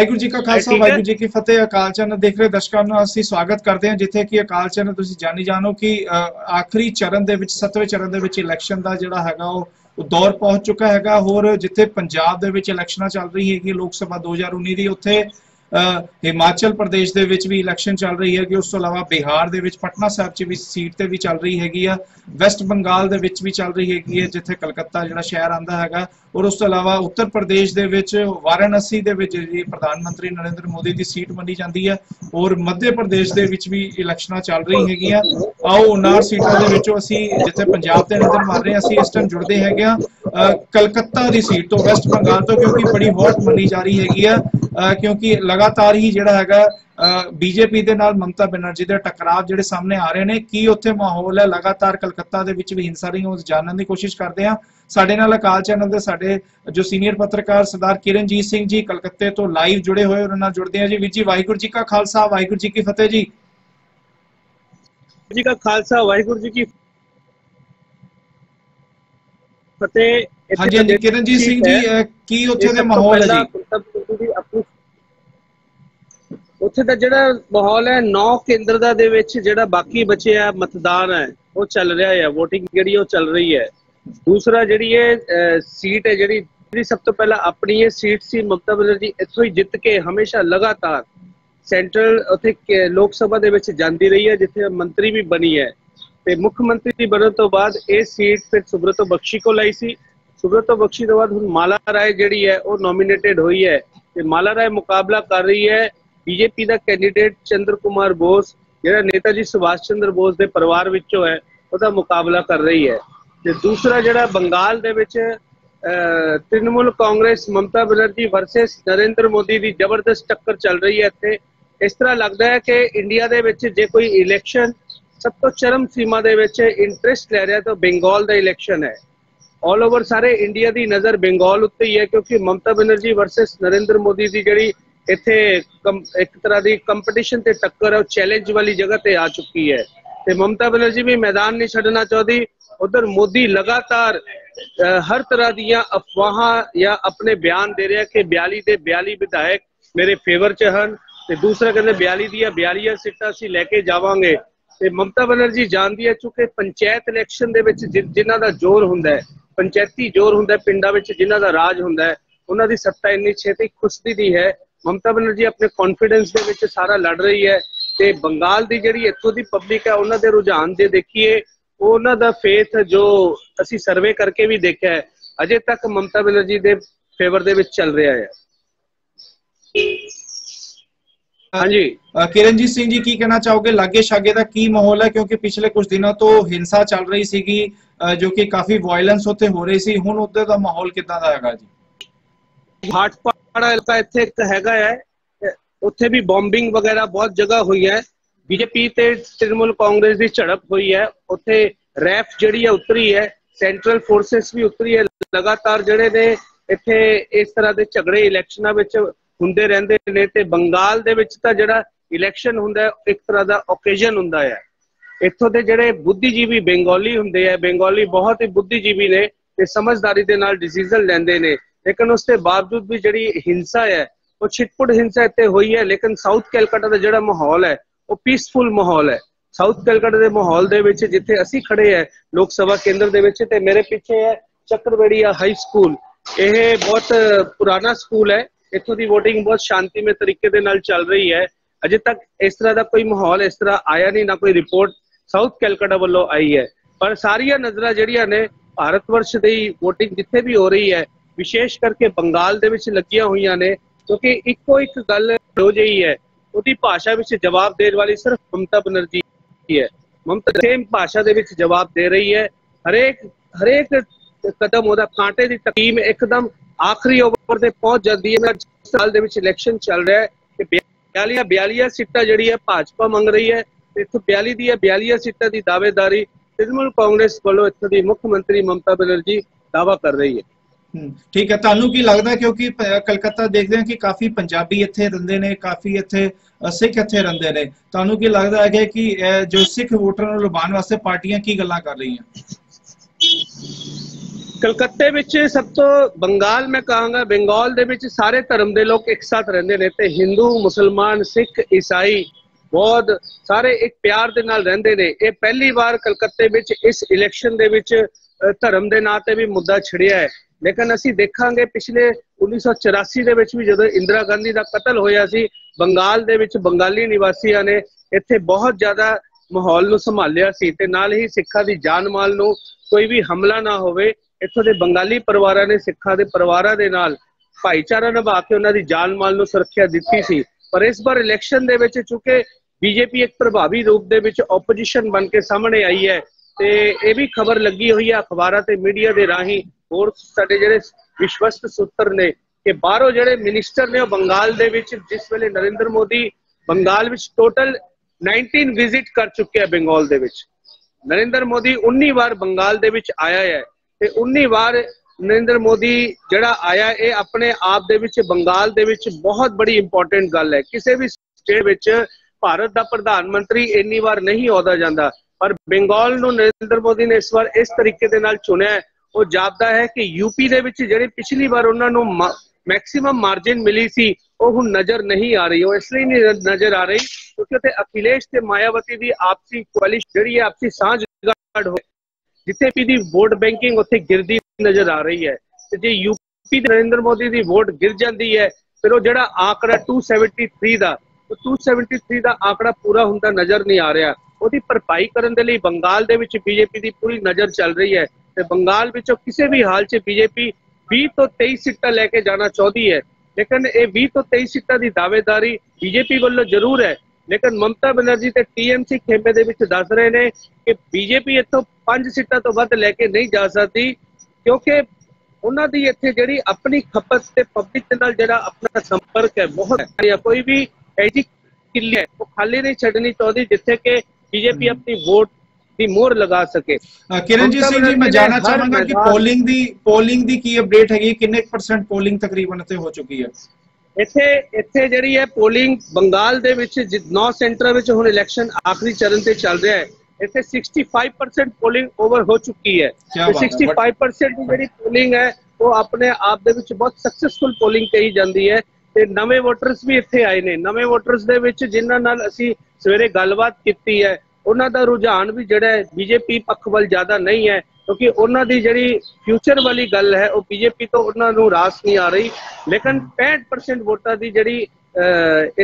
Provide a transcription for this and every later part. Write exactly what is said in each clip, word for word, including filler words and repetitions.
ਵਾਹਿਗੁਰੂ ਜੀ ਕਾ ਖਾਲਸਾ ਵਾਹਿਗੁਰੂ ਜੀ ਕੀ ਫਤਿਹ। ਅਕਾਲ ਚੈਨਲ ਦੇਖ ਰਹੇ ਦਰਸ਼ਕਾਂ ਨੂੰ ਅਸੀਂ ਸਵਾਗਤ ਕਰਦੇ ਹਾਂ, ਜਿੱਥੇ ਕਿ ਅਕਾਲ ਚੈਨਲ ਤੁਸੀਂ ਜਾਣੀ ਜਾਣੋ ਕਿ ਆਖਰੀ ਚਰਨ ਦੇ ਵਿੱਚ ਸੱਤਵੇਂ ਚਰਨ ਦੇ ਵਿੱਚ ਇਲੈਕਸ਼ਨ ਦਾ ਜਿਹੜਾ ਹੈਗਾ ਉਹ ਦੌਰ ਪਹੁੰਚ ਚੁੱਕਾ ਹੈਗਾ। ਹੋਰ ਜਿੱਥੇ ਪੰਜਾਬ ਦੇ ਵਿੱਚ ਇਲੈਕਸ਼ਨਾਂ ਚੱਲ ਰਹੀ ਹੈਗੀ ਲੋਕ ਸਭਾ ਦੋ ਹਜ਼ਾਰ ਉੱਨੀ ਦੀ, ਉੱਥੇ ਹਿਮਾਚਲ ਪ੍ਰਦੇਸ਼ ਦੇ ਵਿੱਚ ਵੀ ਇਲੈਕਸ਼ਨ ਚੱਲ ਰਹੀ ਹੈਗੀ। ਉਸ ਤੋਂ ਇਲਾਵਾ ਬਿਹਾਰ ਦੇ ਵਿੱਚ ਪਟਨਾ ਸਾਹਿਬ 'ਚ ਵੀ ਸੀਟ ਤੇ ਵੀ ਚੱਲ ਰਹੀ ਹੈਗੀ ਆ, ਵੈਸਟ ਬੰਗਾਲ ਦੇ ਵਿੱਚ ਵੀ ਚੱਲ ਰਹੀ ਹੈਗੀ ਹੈ ਜਿੱਥੇ ਕਲਕੱਤਾ ਜਿਹੜਾ ਸ਼ਹਿਰ ਆਉਂਦਾ ਹੈਗਾ, ਔਰ ਉਸ ਤੋਂ ਇਲਾਵਾ ਉੱਤਰ ਪ੍ਰਦੇਸ਼ ਦੇ ਵਿੱਚ ਵਾਰਾਣਸੀ ਦੇ ਵਿੱਚ ਜਿਹੜੀ ਪ੍ਰਧਾਨ ਮੰਤਰੀ ਨਰਿੰਦਰ ਮੋਦੀ ਦੀ ਸੀਟ ਮੰਨੀ ਜਾਂਦੀ ਹੈ, ਔਰ ਮੱਧ ਪ੍ਰਦੇਸ਼ ਦੇ ਵਿੱਚ ਵੀ ਇਲੈਕਸ਼ਨਾਂ ਚੱਲ ਰਹੀ ਹੈਗੀਆਂ। ਆਓ ਉਹਨਾਂ ਸੀਟਾਂ ਦੇ ਵਿੱਚੋਂ ਅਸੀਂ ਜਿੱਥੇ ਪੰਜਾਬ ਤੇ ਨਜ਼ਰ ਮਾਰ ਰਹੇ ਹਾਂ, ਅਸੀਂ ਇਸ ਟਾਈਮ ਜੁੜਦੇ ਹੈਗੇ ਆ ਕਲਕੱਤਾ ਦੀ ਸੀਟ ਤੋਂ, ਵੈਸਟ ਬੰਗਾਲ ਤੋਂ, ਕਿਉਂਕਿ ਬੜੀ ਹੌਟ ਮੰਨੀ ਜਾ ਰਹੀ ਹੈਗੀ ਆ, ਕਿਉਂਕਿ ਲਗਾਤਾਰ ਹੀ ਜਿਹੜਾ ਹੈਗਾ ਬੀਜੇਪੀ ਦੇ ਨਾਲ ਮਮਤਾ ਬੈਨਰਜੀ ਦੇ ਟਕਰਾਅ ਜਿਹੜੇ ਸਾਹਮਣੇ ਆ ਰਹੇ ਨੇ। ਕੀ ਉੱਥੇ ਮਾਹੌਲ ਹੈ? ਲਗਾਤਾਰ ਕਲਕੱਤਾ ਦੇ ਵਿੱਚ ਵੀ ਹਿੰਸਾ ਰਹੀ, ਉਹ ਜਾਣਨ ਦੀ ਕੋਸ਼ਿਸ਼ ਕਰਦੇ ਆ। ਸਾਡੇ ਨਾਲ ਅਕਾਲ ਚੈਨਲ ਦੇ ਸਾਡੇ ਜੋ ਸੀਨੀਅਰ ਪੱਤਰਕਾਰ ਸਰਦਾਰ ਕਿਰਨਜੀਤ ਸਿੰਘ ਜੀ ਕਲਕੱਤੇ ਤੋਂ ਲਾਈਵ ਜੁੜੇ ਹੋਏ, ਉਹਨਾਂ ਨਾਲ ਜੁੜਦੇ ਆ ਜੀ। ਵੀਰ ਜੀ ਵਾਹਿਗੁਰੂ ਜੀ ਕਾ ਖਾਲਸਾ ਵਾਹਿਗੁਰੂ ਜੀ ਕੀ ਫਤਿਹ। ਜੀ ਜੀ ਕਾ ਖਾਲਸਾ ਵਾਹਿਗੁਰੂ ਜੀ ਕੀ ਫਤਿਹ। ਹਾਂਜੀ ਹਾਂਜੀ ਕਿਰਨਜੀਤ ਸਿੰਘ ਜੀ, ਕੀ ਉੱਥੇ ਦੇ ਮਾਹੌਲ ਹੈ ਜੀ? ਉੱਥੇ ਦਾ ਜਿਹੜਾ ਮਾਹੌਲ ਹੈ, ਨੌ ਕੇਂਦਰ ਦਾ ਦੇ ਵਿੱਚ ਜਿਹੜਾ ਬਾਕੀ ਬਚਿਆ ਮਤਦਾਨ ਹੈ ਉਹ ਚੱਲ ਰਿਹਾ ਹੈ, ਵੋਟਿੰਗ ਜਿਹੜੀ ਉਹ ਚੱਲ ਰਹੀ ਹੈ। ਦੂਸਰਾ ਜਿਹੜੀ ਇਹ ਸੀਟ ਹੈ ਜਿਹੜੀ ਜਿਹੜੀ ਸਭ ਤੋਂ ਪਹਿਲਾਂ ਆਪਣੀ ਇਹ ਸੀਟ ਸੀ, ਮਮਤਾ ਬੈਨਰਜੀ ਇੱਥੋਂ ਹੀ ਜਿੱਤ ਕੇ ਹਮੇਸ਼ਾ ਲਗਾਤਾਰ ਸੈਂਟਰਲ ਉੱਥੇ ਲੋਕ ਸਭਾ ਦੇ ਵਿੱਚ ਜਾਂਦੀ ਰਹੀ ਹੈ, ਜਿੱਥੇ ਮੰਤਰੀ ਵੀ ਬਣੀ ਹੈ। ਤੇ ਮੁੱਖ ਮੰਤਰੀ ਬਣਨ ਤੋਂ ਬਾਅਦ ਇਹ ਸੀਟ ਫਿਰ ਸੁਬ੍ਰਤੋ ਬਖਸ਼ੀ ਕੋਲ ਆਈ ਸੀ। ਸੁਬ੍ਰਤੋ ਬਖਸ਼ੀ ਤੋਂ ਬਾਅਦ ਹੁਣ ਮਾਲਾ ਰਾਏ ਜਿਹੜੀ ਹੈ ਉਹ ਨੋਮੀਨੇਟਡ ਹੋਈ ਹੈ, ਤੇ ਮਾਲਾ ਰਾਏ ਮੁਕਾਬਲਾ ਕਰ ਰਹੀ ਹੈ ਬੀਜੇਪੀ ਦਾ ਕੈਂਡੀਡੇਟ ਚੰਦਰ ਕੁਮਾਰ ਬੋਸ, ਜਿਹੜਾ ਨੇਤਾਜੀ ਸੁਭਾਸ਼ ਚੰਦਰ ਬੋਸ ਦੇ ਪਰਿਵਾਰ ਵਿੱਚੋਂ ਹੈ, ਉਹਦਾ ਮੁਕਾਬਲਾ ਕਰ ਰਹੀ ਹੈ। ਤੇ ਦੂਸਰਾ ਜਿਹੜਾ ਬੰਗਾਲ ਦੇ ਵਿੱਚ ਤ੍ਰਿਣਮੂਲ ਕਾਂਗਰਸ ਮਮਤਾ ਬੈਨਰਜੀ ਵਰਸਸ ਨਰਿੰਦਰ ਮੋਦੀ ਦੀ ਜ਼ਬਰਦਸਤ ਟੱਕਰ ਚੱਲ ਰਹੀ ਹੈ। ਇੱਥੇ ਇਸ ਤਰ੍ਹਾਂ ਲੱਗਦਾ ਹੈ ਕਿ ਇੰਡੀਆ ਦੇ ਵਿੱਚ ਜੇ ਕੋਈ ਇਲੈਕਸ਼ਨ ਸਭ ਤੋਂ ਚਰਮ ਸੀਮਾ ਦੇ ਵਿੱਚ ਇੰਟਰਸਟ ਲੈ ਰਿਹਾ ਤਾਂ ਬੰਗਾਲ ਦਾ ਇਲੈਕਸ਼ਨ ਹੈ। ਆਲ ਓਵਰ ਸਾਰੇ ਇੰਡੀਆ ਦੀ ਨਜ਼ਰ ਬੰਗਾਲ ਉੱਤੇ ਹੀ ਹੈ, ਕਿਉਂਕਿ ਮਮਤਾ ਬੈਨਰਜੀ ਵਰਸਸ ਨਰਿੰਦਰ ਮੋਦੀ ਦੀ ਜਿਹੜੀ ਇੱਥੇ ਇੱਕ ਤਰ੍ਹਾਂ ਦੀ ਕੰਪੀਟੀਸ਼ਨ ਤੇ ਟੱਕਰ ਹੈ, ਉਹ ਚੈਲੰਜ ਵਾਲੀ ਜਗ੍ਹਾ ਤੇ ਆ ਚੁੱਕੀ ਹੈ। ਤੇ ਮਮਤਾ ਬੈਨਰਜੀ ਵੀ ਮੈਦਾਨ ਨਹੀਂ ਛੱਡਣਾ ਚਾਹਦੀ। ਉਧਰ ਮੋਦੀ ਲਗਾਤਾਰ ਹਰ ਤਰ੍ਹਾਂ ਦੀਆਂ ਅਫਵਾਹਾਂ ਜਾਂ ਆਪਣੇ ਬਿਆਨ ਦੇ ਰਿਹਾ ਕਿ ਬਿਆਲੀ ਦੇ ਬਿਆਲੀ ਵਿਧਾਇਕ ਮੇਰੇ ਫੇਵਰ ਚ ਹਨ, ਤੇ ਦੂਸਰਾ ਕਹਿੰਦੇ ਬਿਆਲੀ ਦੀਆਂ ਬਿਆਲੀਆਂ ਸੀਟਾਂ ਅਸੀਂ ਲੈ ਕੇ ਜਾਵਾਂਗੇ। ਤੇ ਮਮਤਾ ਬੈਨਰਜੀ ਜਾਣਦੀ ਹੈ ਚੁੱਕੇ ਪੰਚਾਇਤ ਇਲੈਕਸ਼ਨ ਦੇ ਵਿੱਚ ਜਿਨ੍ਹਾਂ ਦਾ ਜ਼ੋਰ ਹੁੰਦਾ ਹੈ, ਪੰਚਾਇਤੀ ਜ਼ੋਰ ਹੁੰਦਾ ਹੈ, ਪਿੰਡਾਂ ਵਿੱਚ ਜਿਨ੍ਹਾਂ ਦਾ ਰਾਜ ਹੁੰਦਾ ਹੈ, ਉਹਨਾਂ ਦੀ ਸੱਤਾ ਇੰਨੀ ਛੇਤੀ ਖੁਸਦੀ ਨਹੀਂ ਹੈ। ਮਮਤਾ ਬੈਨਰਜੀ ਆਪਣੇ ਕੌਨਫੀਡੈਂਸ ਦੇ ਵਿੱਚ ਸਾਰਾ ਲੜ ਰਹੀ ਹੈ। ਤੇ ਬੰਗਾਲ ਦੀ ਜਿਹੜੀ ਇੱਥੋਂ ਦੀ ਪਬਲਿਕ ਹੈ, ਉਹਨਾਂ ਦੇ ਰੁਝਾਨ ਦੇ ਦੇਖੀਏ, ਉਹਨਾਂ ਦਾ ਫੇਥ ਜੋ ਅਸੀਂ ਸਰਵੇ ਕਰਕੇ ਵੀ ਦੇਖਿਆ ਹੈ, ਅਜੇ ਤੱਕ ਮਮਤਾ ਬੈਨਰਜੀ ਦੇ ਫੇਵਰ ਦੇ ਵਿੱਚ ਚੱਲ ਰਿਹਾ ਹੈ। ਹਾਂਜੀ ਕਿਰਨਜੀਤ ਸਿੰਘ ਜੀ, ਕੀ ਕਹਿਣਾ ਚਾਹੋਗੇ? ਲਾਗੇ ਸ਼ਾਗੇ ਦਾ ਕੀ ਮਾਹੌਲ ਹੈ? ਕਿਉਂਕਿ ਪਿਛਲੇ ਕੁਝ ਦਿਨਾਂ ਤੋਂ ਹਿੰਸਾ ਚੱਲ ਰਹੀ ਸੀਗੀ, ਜੋ ਕਿ ਕਾਫੀ ਵਾਇਲੈਂਸ ਉੱਥੇ ਹੋ ਰਹੀ ਸੀ, ਹੁਣ ਉੱਧਰ ਦਾ ਮਾਹੌਲ ਕਿੱਦਾਂ ਦਾ ਹੈਗਾ ਜੀ? ਹਾਟਪਾੜਾ ਇਲਾਕਾ ਇੱਥੇ ਇੱਕ ਹੈਗਾ ਹੈ, ਉੱਥੇ ਵੀ ਬੌਂਬਿੰਗ ਵਗੈਰਾ ਬਹੁਤ ਜਗ੍ਹਾ ਹੋਈ ਹੈ। ਬੀਜੇਪੀ ਤੇ ਤ੍ਰਿਣਮੂਲ ਕਾਂਗਰਸ ਦੀ ਝੜਪ ਹੋਈ ਹੈ। ਉੱਥੇ ਰੈਫ ਜਿਹੜੀ ਹੈ ਉਤਰੀ ਹੈ, ਸੈਂਟਰਲ ਫੋਰਸਸ ਵੀ ਉਤਰੀ ਹੈ। ਲਗਾਤਾਰ ਜਿਹੜੇ ਨੇ ਇੱਥੇ ਇਸ ਤਰ੍ਹਾਂ ਦੇ ਝਗੜੇ ਇਲੈਕਸ਼ਨਾਂ ਵਿੱਚ ਹੁੰਦੇ ਰਹਿੰਦੇ ਨੇ। ਤੇ ਬੰਗਾਲ ਦੇ ਵਿੱਚ ਤਾਂ ਜਿਹੜਾ ਇਲੈਕਸ਼ਨ ਹੁੰਦਾ ਇੱਕ ਤਰ੍ਹਾਂ ਦਾ ਓਕੇਜਨ ਹੁੰਦਾ ਹੈ। ਇੱਥੋਂ ਦੇ ਜਿਹੜੇ ਬੁੱਧੀਜੀਵੀ ਬੰਗਾਲੀ ਹੁੰਦੇ ਆ, ਬੰਗਾਲੀ ਬਹੁਤ ਹੀ ਬੁੱਧੀਜੀਵੀ ਨੇ ਤੇ ਸਮਝਦਾਰੀ ਦੇ ਨਾਲ ਡਿਸੀਜ਼ਨ ਲੈਂਦੇ ਨੇ, ਲੇਕਿਨ ਉਸ ਦੇ ਬਾਵਜੂਦ ਵੀ ਜਿਹੜੀ ਹਿੰਸਾ ਹੈ ਉਹ ਛਿਟਪੁਟ ਹਿੰਸਾ ਇੱਥੇ ਹੋਈ ਹੈ। ਲੇਕਿਨ ਸਾਊਥ ਕੈਲਕਟਾ ਦਾ ਜਿਹੜਾ ਮਾਹੌਲ ਹੈ ਉਹ ਪੀਸਫੁਲ ਮਾਹੌਲ ਹੈ। ਸਾਊਥ ਕਲਕੱਤਾ ਦੇ ਮਾਹੌਲ ਦੇ ਵਿੱਚ ਜਿੱਥੇ ਅਸੀਂ ਖੜੇ ਹੈ ਲੋਕ ਸਭਾ ਕੇਂਦਰ ਦੇ ਵਿੱਚ, ਤੇ ਮੇਰੇ ਪਿੱਛੇ ਹੈ ਚੱਕਰਬੇੜੀਆ ਹਾਈ ਸਕੂਲ। ਇਹ ਬਹੁਤ ਪੁਰਾਣਾ ਸਕੂਲ ਹੈ। ਇੱਥੋਂ ਦੀ ਵੋਟਿੰਗ ਬਹੁਤ ਸ਼ਾਂਤੀਮਈ ਤਰੀਕੇ ਦੇ ਨਾਲ ਚੱਲ ਰਹੀ ਹੈ। ਅਜੇ ਤੱਕ ਇਸ ਤਰ੍ਹਾਂ ਦਾ ਕੋਈ ਮਾਹੌਲ ਇਸ ਤਰ੍ਹਾਂ ਆਇਆ ਨਹੀਂ, ਨਾ ਕੋਈ ਰਿਪੋਰਟ ਸਾਊਥ ਕਲਕੱਤਾ ਵੱਲੋਂ ਆਈ ਹੈ। ਪਰ ਸਾਰੀਆਂ ਨਜ਼ਰਾਂ ਜਿਹੜੀਆਂ ਨੇ ਭਾਰਤ ਵਰਸ਼ ਦੀ ਵੋਟਿੰਗ ਜਿੱਥੇ ਵੀ ਹੋ ਰਹੀ ਹੈ, ਵਿਸ਼ੇਸ਼ ਕਰਕੇ ਬੰਗਾਲ ਦੇ ਵਿੱਚ ਲੱਗੀਆਂ ਹੋਈਆਂ ਨੇ, ਕਿਉਂਕਿ ਇੱਕੋ ਇੱਕ ਗੱਲ ਹੋ ਜਿਹੀ ਹੈ, ਉਹਦੀ ਭਾਸ਼ਾ ਵਿੱਚ ਜਵਾਬ ਦੇਣ ਵਾਲੀ ਸਿਰਫ ਮਮਤਾ ਬੈਨਰਜੀ ਹੈ। ਮਮਤਾ ਸੇਮ ਭਾਸ਼ਾ ਦੇ ਵਿੱਚ ਜਵਾਬ ਦੇ ਰਹੀ ਹੈ। ਹਰੇਕ ਹਰੇਕ ਕਦਮ ਉਹਦਾ ਕਾਂਟੇ ਦੀ ਤਕੀਮ ਇੱਕਦਮ ਆਖਰੀ ਓਵਰ ਤੇ ਪਹੁੰਚ ਜਾਂਦੀ ਹੈ। ਸਾਲ ਦੇ ਵਿੱਚ ਇਲੈਕਸ਼ਨ ਚੱਲ ਰਿਹਾ ਹੈ ਕਿ ਬਿਆਲੀਆਂ ਬਿਆਲੀਆਂ ਸੀਟਾਂ ਜਿਹੜੀ ਹੈ ਭਾਜਪਾ ਮੰਗ ਰਹੀ ਹੈ, ਤੇ ਇੱਥੋਂ ਬਿਆਲੀ ਦੀਆਂ ਬਿਆਲੀਆਂ ਸੀਟਾਂ ਦੀ ਦਾਅਵੇਦਾਰੀ ਤ੍ਰਿਣਮੂਲ ਕਾਂਗਰਸ ਵੱਲੋਂ ਇੱਥੋਂ ਦੀ ਮੁੱਖ ਮੰਤਰੀ ਮਮਤਾ ਬੈਨਰਜੀ ਦਾਅਵਾ ਕਰ ਰਹੀ ਹੈ। ਠੀਕ ਹੈ, ਤੁਹਾਨੂੰ ਕੀ ਲੱਗਦਾ? ਕਿਉਂਕਿ ਕਲਕੱਤਾ ਦੇਖਦੇ ਹਾਂ ਕਿ ਕਾਫੀ ਪੰਜਾਬੀ ਇੱਥੇ ਰਹਿੰਦੇ ਨੇ, ਕਾਫੀ ਇੱਥੇ ਸਿੱਖ ਇੱਥੇ ਰਹਿੰਦੇ ਨੇ, ਤੁਹਾਨੂੰ ਕੀ ਲੱਗਦਾ ਹੈ ਕਿ ਜੋ ਸਿੱਖ ਵੋਟਰਾਂ ਨੂੰ ਲੁਭਾਉਣ ਵਾਸਤੇ ਪਾਰਟੀਆਂ ਕੀ ਗੱਲਾਂ ਕਰ ਰਹੀਆਂ? ਕਲਕੱਤੇ ਵਿੱਚ ਸਭ ਤੋਂ ਬੰਗਾਲ ਮੈਂ ਕਹਾਂਗਾ ਬੰਗਾਲ ਦੇ ਵਿੱਚ ਸਾਰੇ ਧਰਮ ਦੇ ਲੋਕ ਇੱਕ ਸਾਥ ਰਹਿੰਦੇ ਨੇ ਤੇ ਹਿੰਦੂ ਮੁਸਲਮਾਨ ਸਿੱਖ ਈਸਾਈ ਬਹੁਤ ਸਾਰੇ ਇੱਕ ਪਿਆਰ ਦੇ ਨਾਲ ਰਹਿੰਦੇ ਨੇ। ਇਹ ਪਹਿਲੀ ਵਾਰ ਕਲਕੱਤੇ ਵਿੱਚ ਇਸ ਇਲੈਕਸ਼ਨ ਦੇ ਵਿੱਚ ਧਰਮ ਦੇ ਨਾਂ ਤੇ ਵੀ ਮੁੱਦਾ ਛਿੜਿਆ ਹੈ। लेकिन असीं देखांगे पिछले उन्नीस सौ चौरासी दे विच वी जदों इंदिरा गांधी दा कतल होया सी बंगाल दे विच बंगाली निवासियां ने इत्थे बहुत ज़्यादा माहौल नूं संभालिया सी ते नाल ही सिक्खां दी जान माल नूं कोई भी हमला ना होवे। इत्थों दे बंगाली परिवारां ने सिक्खां दे परिवारां दे नाल भाईचारा निभा के उन्हां दी जान माल नूं सुरक्षा दित्ती सी। पर इस बार इलैक्शन दे विच चूंकि बीजेपी एक प्रभावी रूप दे विच ओपोजिशन बन के सामने आई है ते इह वी खबर लगी हुई है अखबारां ते मीडिया दे राहीं और साडे जिहड़े विश्वस्त सूत्र ने कि बाहरों जिहड़े मिनिस्टर ने बंगाल दे विच जिस वेले नरेंद्र मोदी बंगाल विच टोटल उन्नीस विजिट कर चुके हैं। बंगाल दे विच नरेंद्र मोदी उन्नीस बार बंगाल दे विच आया है ते उन्नीस बार नरेंद्र मोदी जिहड़ा आया है अपने आप दे विच बंगाल दे विच बहुत बड़ी इंपोर्टेंट गल है। किसी भी स्टेट विच भारत का प्रधानमंत्री इन्नी बार नहीं आउंदा जांदा पर बंगाल नूं नरेंद्र मोदी ने इस बार इस तरीके दे नाल चुनिया है। वो जापता है कि यूपी दे विच जिहड़े पिछली बार उन्होंने मा, मैक्सिमम मार्जिन मिली सी वो हुण नज़र नहीं आ रही। वो इसलिए नहीं नज़र आ रही क्योंकि उत्थे अखिलेश ते मायावती की आपसी कोलिशन जिहड़ी आपसी सांझ गठ हो जिथे भी दी वोट बैंकिंग उत्थे गिरदी नज़र आ रही है। ते जे यूपी नरेंद्र मोदी की वोट गिर जाती है फिर वो जिहड़ा आंकड़ा टू सैवनटी थ्री का टू सैवनटी थ्री का आंकड़ा पूरा हुंदा नज़र नहीं आ रहा। उसकी भरपाई करने के लिए बंगाल दे विच बीजेपी की पूरी नज़र चल रही है। बंगाल विचों किसी भी हाल च बीजेपी बीस तो तेईस सीटां लेके जाना चाहती है लेकिन ये बीस तो तेईस सीटां की दावेदारी बीजेपी वालों जरूर है। लेकिन ममता बनर्जी ते टीएमसी खेमे दे विच दस रहे ने कि बीजेपी इत्थों पांच सीटां तो वध लेके नहीं जा सकती क्योंकि उन्हां दी इत्थे जिहड़ी अपनी खपत ते पब्लिक दे नाल जिहड़ा अपना संपर्क है बहुत है। कोई भी ऐसी किल्ली है वो खाली नहीं छड्डनी चाहती जिथे के बीजेपी अपनी वोट मोहर लगा सके। किरणजीत सिंह जी मैं जानना चाहूंगा कि पोलिंग दी पोलिंग दी की अपडेट है कितने परसेंट पोलिंग तकरीबन ते हो चुकी है। इथे इथे जिहड़ी है पोलिंग बंगाल दे विच नौ सेंटर विच हुण इलेक्शन आखिरी चरण ते चल रहा है। इथे पैंसठ परसेंट पोलिंग ओवर हो चुकी है। पैंसठ परसेंट दी जिहड़ी पोलिंग है वो अपने आप दे विच बहुत सक्सेसफुल पोलिंग कही जाती है। ते नवे वोटरस भी इथे आए ने नवे वोटरस दे विच जिन्हां नाल असीं सवेरे गलबात कीती है उन्हों का रुझान भी जोड़ा है बीजेपी पक्ष वाल ज्यादा नहीं है क्योंकि उन्हों की जी फ्यूचर वाली गल है वो बीजेपी तो उन्होंने रास नहीं आ रही। लेकिन पैंठ परसेंट वोटा की जी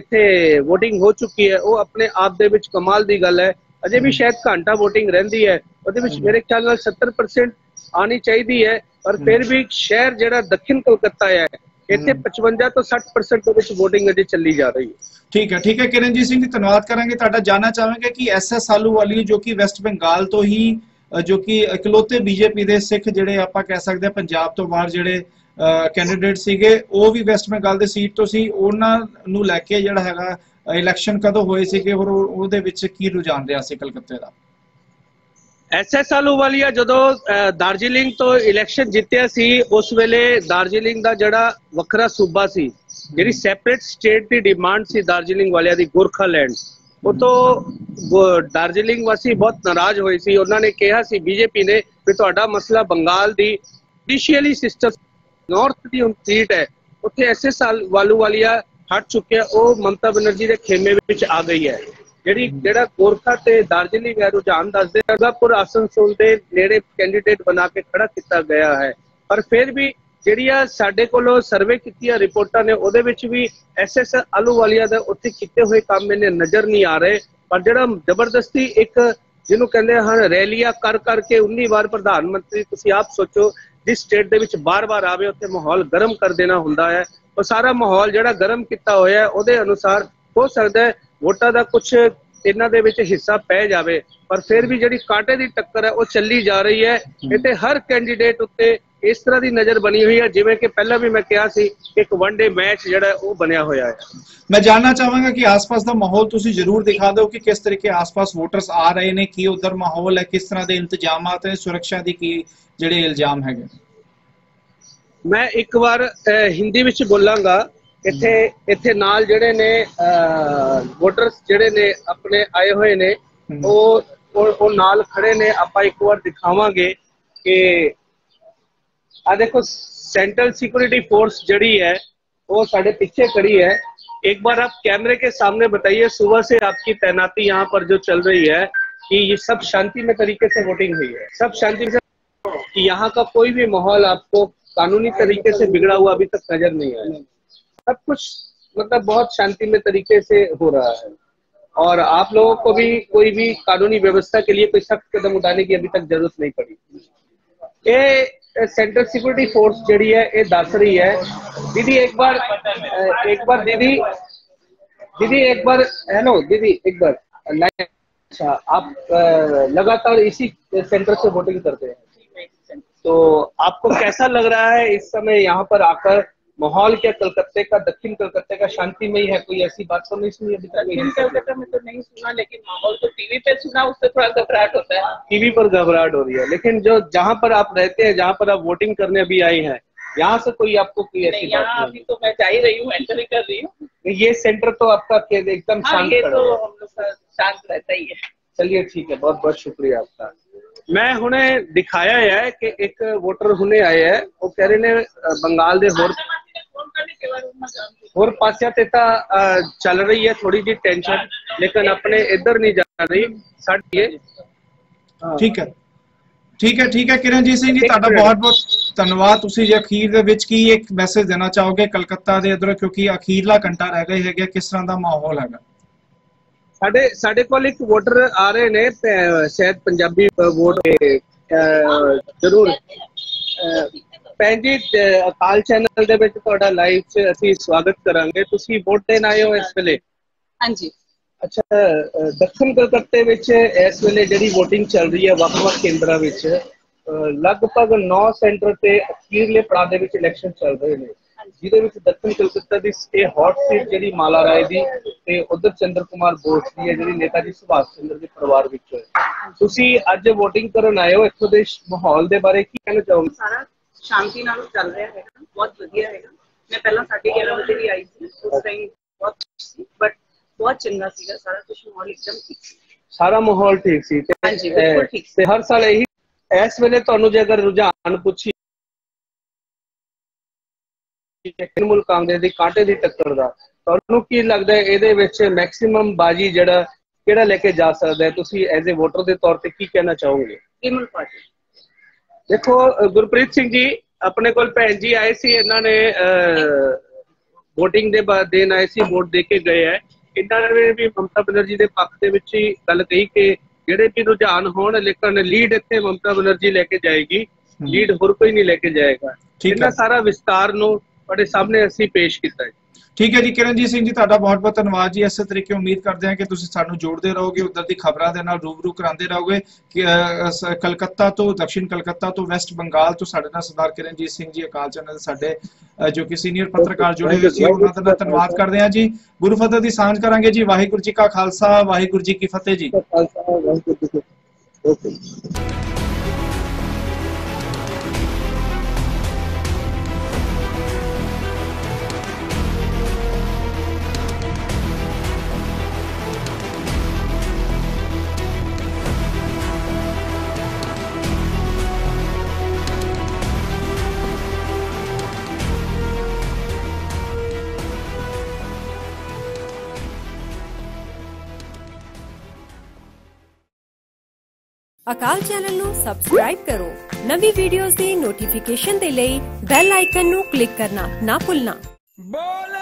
इतने वोटिंग हो चुकी है वो अपने आप दे विच कमाल की गल है। अजे भी शायद घंटा वोटिंग रही है वो मेरे ख्याल सत्तर परसेंट आनी चाहिए है और फिर भी शहर जो दक्षिण कोलकाता है इतने पचवंजा तो साठ परसेंट वोटिंग अजे चली जा रही है। ठीक है ठीक है किरणजीत सिंह जी धन्यवाद करांगे तुहाडा। जानना चाहांगे कि एस एस आलूवालिया जो कि वेस्ट बंगाल तो ही जो कि इकलौते बीजेपी के सिख जिहड़े आपां कह सकते हैं पंजाब तो बाहर जिहड़े कैंडीडेट सीगे वो भी वेस्ट बंगाल दे सीट तो सी उन्हां नूं लैके जिहड़ा हैगा इलैक्शन कदों होए सीगे और उहदे विच की रुझान रहा सी कलकत्ते दा। एस एस आलूवालिया जदों दार्जिलिंग तो इलैक्शन जित्तिया सी उस वेले दार्जिलिंग दा जिहड़ा वखरा सूबा सी जी सैपरेट स्टेट की डिमांड सी दार्जिलिंग वालिया दी गोरखालैंड वो तो दार्जिलिंग वासी बहुत नाराज हुए सी। उन्होंने कहा सी बीजेपी ने भी तुहाडा मसला बंगाल दी जुडिशियली सिस्टम नॉर्थ की सीट है उत्थे एस एस आलूवालिया हट चुके वो ममता बनर्जी के खेमे विच आ गई है। जी जो गोरखा ते दार्जिलिंग है रुझान दसदे दुर्गापुर आसनसोल के नेड़े कैंडीडेट बना के खड़ा किया गया है। पर फिर भी ਜਿਹੜੀਆਂ ਸਾਡੇ ਕੋਲੋਂ ਸਰਵੇ ਕੀਤੀਆਂ ਰਿਪੋਰਟਾਂ ਨੇ ਉਹਦੇ ਵਿੱਚ ਵੀ ਐਸ ਐਸ ਆਲੂਵਾਲੀਆ ਦੇ ਉੱਥੇ ਕੀਤੇ ਹੋਏ ਕੰਮ ਇਹਨੇ ਨਜ਼ਰ ਨਹੀਂ ਆ ਰਹੇ। ਪਰ ਜਿਹੜਾ ਜ਼ਬਰਦਸਤੀ ਇੱਕ ਜਿਹਨੂੰ ਕਹਿੰਦੇ ਹਨ ਰੈਲੀਆਂ ਕਰ ਕਰਕੇ उन्नीस ਵਾਰ ਪ੍ਰਧਾਨ ਮੰਤਰੀ ਤੁਸੀਂ ਆਪ ਸੋਚੋ ਜਿਸ ਸਟੇਟ ਦੇ ਵਿੱਚ ਬਾਰ-ਬਾਰ ਆਵੇ ਉੱਥੇ ਮਾਹੌਲ ਗਰਮ ਕਰ ਦੇਣਾ ਹੁੰਦਾ ਹੈ। ਉਹ ਸਾਰਾ ਮਾਹੌਲ ਜਿਹੜਾ ਗਰਮ ਕੀਤਾ ਹੋਇਆ ਉਹਦੇ ਅਨੁਸਾਰ ਹੋ ਸਕਦਾ ਵੋਟਾਂ ਦਾ ਕੁਝ ਇਹਨਾਂ ਦੇ ਵਿੱਚ ਹਿੱਸਾ ਪੈ ਜਾਵੇ। ਪਰ ਫਿਰ ਵੀ ਜਿਹੜੀ ਕਾਂਟੇ ਦੀ ਟੱਕਰ ਹੈ ਉਹ ਚੱਲੀ ਜਾ ਰਹੀ ਹੈ। ਇੱਥੇ ਹਰ ਕੈਂਡੀਡੇਟ ਉੱਤੇ इस तरह की नज़र बनी हुई है जिवें कि पहला भी मैं कहा सी एक वनडे मैच जिहड़ा वो बनिया होया है। मैं जानना चाहांगा कि आसपास का माहौल तुसी जरूर दिखा दो कि किस तरीके आसपास वोटर्स आ रहे हैं कि उधर माहौल है किस तरह के इंतजाम है सुरक्षा की की जिहड़े इल्जाम है। मैं एक बार हिंदी विच बोलांगा इत्थे इत्थे नाल जिहड़े ने वोटर्स जिहड़े ने अपने आए हुए ने वो वो नाल खड़े ने आपां एक बार दिखावांगे कि आ देखो सेंट्रल सिक्योरिटी फोर्स जड़ी है वो साढ़े पीछे खड़ी है। एक बार आप कैमरे के सामने बताइए सुबह से आपकी तैनाती यहाँ पर जो चल रही है कि ये सब शांति में तरीके से वोटिंग हुई है, सब शांति से, कि यहाँ का कोई भी माहौल आपको कानूनी तरीके से बिगड़ा हुआ अभी तक नजर नहीं आया। सब कुछ मतलब बहुत शांति में तरीके से हो रहा है और आप लोगों को भी कोई भी कानूनी व्यवस्था के लिए कोई सख्त कदम उठाने की अभी तक जरूरत नहीं पड़ी। ये सेंट्रल सिक्योरिटी फोर्स जड़ी है ये दासरी है। दीदी एक बार एक बार दीदी दीदी एक बार हेलो दीदी एक बार अच्छा आप लगातार इसी सेंटर से वोटिंग करते हैं तो आपको कैसा लग रहा है इस समय यहाँ पर आकर माहौल? क्या कलकत्ते का, दक्षिण कलकत्ते का शांति में ही है? कोई ऐसी बात तो नहीं सुनी अभी तक? दक्षिण कलकत्ता में तो नहीं सुना, लेकिन माहौल तो टीवी पे सुना, उससे थोड़ा घबराहट होता है। टीवी पर घबराहट हो रही है, लेकिन जो जहाँ पर आप रहते हैं, जहाँ पर आप वोटिंग करने अभी आई हैं, यहाँ से कोई आपको कोई ऐसी बात नहीं? अभी तो मैं जा ही रही हूँ, एंटर ही कर रही हूँ। ये सेंटर तो आपका एकदम शांत है, तो हम लोग शांत रहता ही है। चलिए ठीक है, बहुत बहुत शुक्रिया आपका। मैं उन्हें दिखाया है कि एक वोटर होने आए हैं, वो कह रहे ने बंगाल दे होर और पाश्चात्यता चल रही है, थोड़ी जी टेंशन, लेकिन अपने इधर नहीं जा रही। ठीक है ठीक है ठीक है किरणजीत सिंह जी, ਤੁਹਾਡਾ बहुत बहुत ਧੰਨਵਾਦ। ਤੁਸੀਂ ਜੇ ਅਖੀਰ ਦੇ ਵਿੱਚ ਕੀ ਇੱਕ ਮੈਸੇਜ ਦੇਣਾ ਚਾਹੋਗੇ ਕਲਕੱਤਾ ਦੇ ਇਧਰ, ਕਿਉਂਕਿ ਅਖੀਰਲਾ ਘੰਟਾ ਰਹਿ ਗਿਆ ਹੈਗਾ, ਕਿਸ ਤਰ੍ਹਾਂ ਦਾ ਮਾਹੌਲ ਹੈਗਾ? ਸਾਡੇ ਸਾਡੇ ਕੋਲ ਇੱਕ ਵੋਟਰ ਆ ਰਹੇ ਨੇ, ਸ਼ਾਇਦ ਪੰਜਾਬੀ ਵੋਟ ਜ਼ਰੂਰ। ਭੈਣ ਜੀ ਅਕਾਲ ਚੈਨਲ ਦੇ ਵਿੱਚ ਤੁਹਾਡਾ ਲਾਈਵ 'ਚ ਅਸੀਂ ਸਵਾਗਤ ਕਰਾਂਗੇ। ਤੁਸੀਂ ਵੋਟ ਦੇਣ ਆਏ ਹੋ ਇਸ ਵੇਲੇ? ਹਾਂਜੀ। अच्छा, दक्षिण कलकत्ते विच इस वेले जिहड़ी वोटिंग चल रही है वख-वख केंद्रां विच, लगभग नौ सेंटर ते अखीरले पड़ाव दे विच इलैक्शन चल रहे ने, जिहदे विच दक्षिण कलकत्ता दी इह हॉट सीट जिहड़ी माला राय दी ते उधर चंद्र कुमार बोस दी है जिहड़ी नेताजी सुभाष चंद्र दे परिवार विचों है। तुसीं अज वोटिंग करन आए हो, इत्थों दे माहौल दे बारे की कहना चाहोगे? सारा शांति नाल चल रहा है, बहुत वधिया है। मैं पहला ग्यारह बजे भी आई सी, उस टाइम बहुत बट बहुत चंगा सीगा, सारा कुछ माहौल एकदम ठीक सी, सारा माहौल ठीक सी। हां जी बिल्कुल ठीक सी। हर साल यही इस वेले ਤੁਹਾਨੂੰ ਜੇ ਅਗਰ ਰੁਝਾਨ ਪੁੱਛੀ ਤ੍ਰਿਣਮੂਲ ਕਾਂਗਰਸ ਦੇ ਕਾਂਟੇ ਦੀ ਟੱਕਰ ਦਾ, ਤੁਹਾਨੂੰ ਕੀ ਲੱਗਦਾ ਹੈ ਇਹਦੇ ਵਿੱਚ ਮੈਕਸਿਮਮ ਬਾਜੀ ਜਿਹੜਾ ਕਿਹੜਾ ਲੈ ਕੇ ਜਾ ਸਕਦਾ ਹੈ? ਤੁਸੀਂ ਐਜ਼ ਅ ਵੋਟਰ ਦੇ ਤੌਰ ਤੇ ਕੀ ਕਹਿਣਾ ਚਾਹੋਗੇ? ਤ੍ਰਿਣਮੂਲ ਪਾਰਟੀ। ਦੇਖੋ ਗੁਰਪ੍ਰੀਤ ਸਿੰਘ ਜੀ, ਆਪਣੇ ਕੋਲ ਭੈਣ ਜੀ ਆਏ ਸੀ, ਇਹਨਾਂ ਨੇ ਵੋਟਿੰਗ ਦੇ ਬਾਅਦ ਦੇਣ ਆਏ ਸੀ, ਵੋਟ ਦੇ ਕੇ ਗਏ ਹੈ। इन्होंने ने भी ममता बनर्जी के पक्ष के गल कही कि जेडे भी रुझान हो, लेकिन लीड इतने ममता बनर्जी लेके जाएगी, लीड होर कोई नहीं लेके जाएगा। इन्ना सारा विस्तार नूं तुहाडे सामने असीं पेश कीता है। ठीक है जी किरणजीत सिंह जी, तुहाडा बहुत बहुत धन्यवाद जी। इस तरीके उम्मीद करते हैं कि तुसीं सानूं जोड़ते रहोगे, उधर की खबरों के नाल रूबरू कराते रहोगे। कलकत्ता तो, दक्षिण कलकत्ता तो, वेस्ट बंगाल तो साडे नाल सरदार किरणजीत सिंह जी अकाल चैनल साडे जो कि सीनियर पत्रकार जुड़े हुए सी, उन्हां दा धन्नवाद करते हैं जी। गुरु फतेह दी सांझ करांगे जी। वाहिगुरू जी का खालसा, वाहिगुरू जी की फतेह जी। अकाल चैनल नू सब्सक्राइब करो, नवी वीडियोस दी नोटिफिकेशन दे लई बेल आइकन नू क्लिक करना ना भूलना।